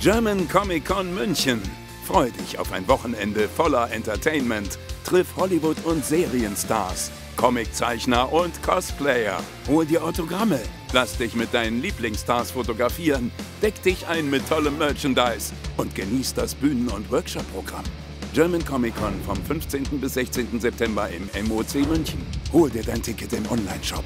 German Comic Con München. Freu dich auf ein Wochenende voller Entertainment. Triff Hollywood- und Serienstars, Comiczeichner und Cosplayer. Hol dir Autogramme, lass dich mit deinen Lieblingsstars fotografieren, deck dich ein mit tollem Merchandise und genieß das Bühnen- und Workshop-Programm. German Comic Con vom 15. bis 16. September im MOC München. Hol dir dein Ticket im Onlineshop.